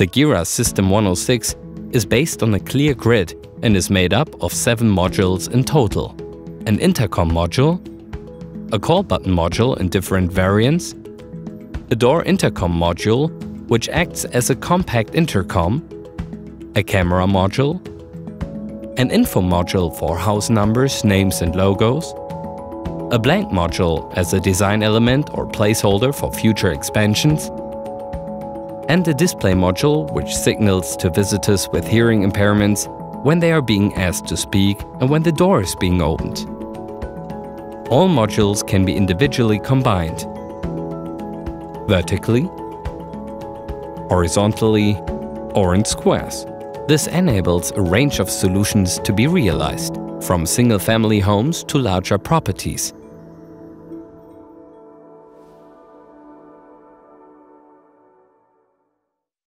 The Gira System 106 is based on a clear grid and is made up of 7 modules in total: an intercom module, a call button module in different variants, a door intercom module, which acts as a compact intercom, a camera module, an info module for house numbers, names and logos, a blank module as a design element or placeholder for future expansions, and a display module which signals to visitors with hearing impairments when they are being asked to speak and when the door is being opened. All modules can be individually combined, vertically, horizontally, or in squares. This enables a range of solutions to be realized, from single-family homes to larger properties.